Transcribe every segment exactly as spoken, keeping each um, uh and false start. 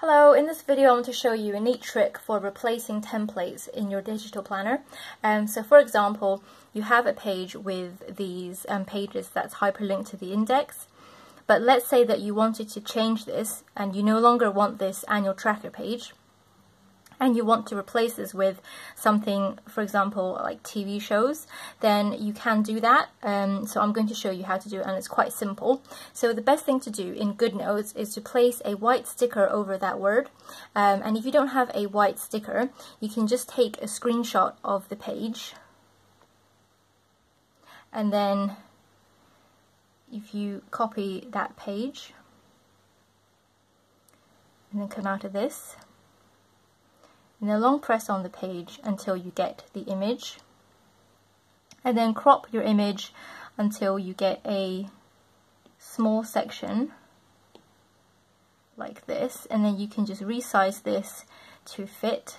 Hello, in this video I want to show you a neat trick for replacing templates in your digital planner. Um, so for example, you have a page with these um, pages that's hyperlinked to the index, but let's say that you wanted to change this and you no longer want this annual tracker page and you want to replace this with something, for example, like T V shows, then you can do that. Um, so I'm going to show you how to do it, and it's quite simple. So the best thing to do in GoodNotes is to place a white sticker over that word. Um, and if you don't have a white sticker, you can just take a screenshot of the page. And then if you copy that page, and then come out of this, and then long press on the page until you get the image, and then crop your image until you get a small section like this, and then you can just resize this to fit.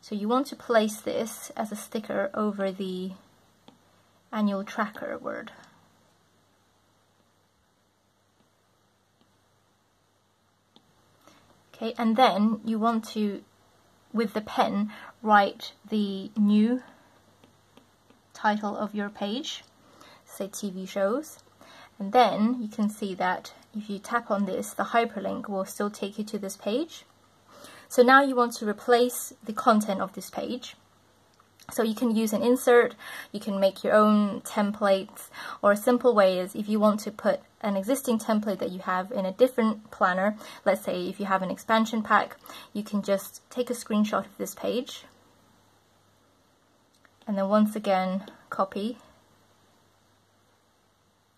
So you want to place this as a sticker over the annual tracker word. Okay, and then you want to, with the pen, write the new title of your page, say T V shows, and then you can see that if you tap on this, the hyperlink will still take you to this page. So now you want to replace the content of this page. So you can use an insert, you can make your own templates, or a simple way is if you want to put an existing template that you have in a different planner, let's say if you have an expansion pack, you can just take a screenshot of this page, and then once again copy,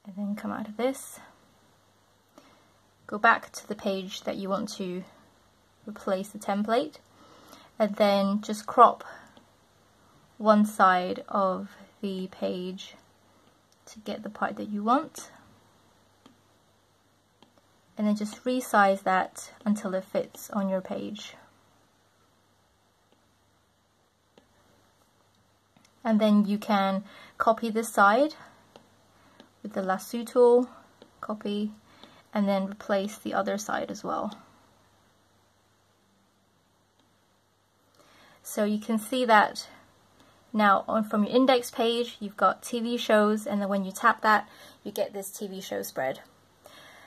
and then come out of this, go back to the page that you want to replace the template, and then just crop one side of the page to get the part that you want, and then just resize that until it fits on your page. And then you can copy this side with the lasso tool, copy, and then replace the other side as well. So you can see that now on from your index page, you've got T V shows, and then when you tap that, you get this T V show spread.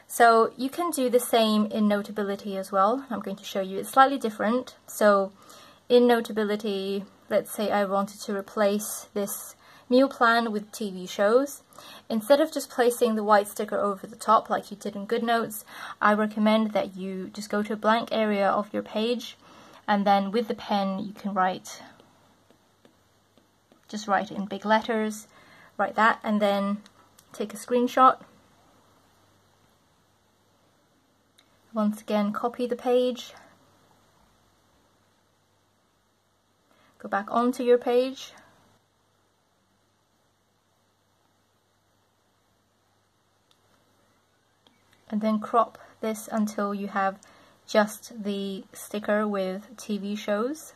So you can do the same in Notability as well. I'm going to show you, it's slightly different. So in Notability, let's say I wanted to replace this meal plan with T V shows. Instead of just placing the white sticker over the top like you did in GoodNotes, I recommend that you just go to a blank area of your page, and then with the pen you can write, just write it in big letters, write that, and then take a screenshot. Once again, copy the page, go back onto your page, and then crop this until you have just the sticker with T V shows.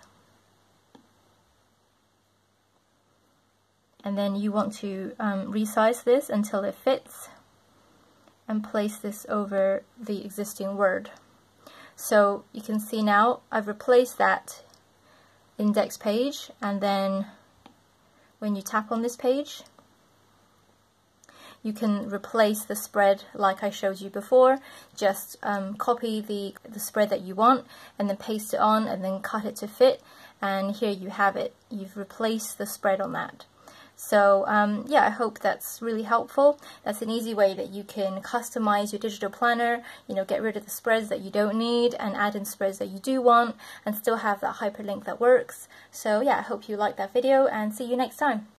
And then you want to um, resize this until it fits and place this over the existing word. So you can see now I've replaced that index page, and then when you tap on this page you can replace the spread like I showed you before. Just um, copy the, the spread that you want and then paste it on and then cut it to fit, and here you have it. You've replaced the spread on that. So um, yeah, I hope that's really helpful. That's an easy way that you can customize your digital planner, you know, get rid of the spreads that you don't need and add in spreads that you do want, and still have that hyperlink that works. So yeah, I hope you liked that video, and see you next time.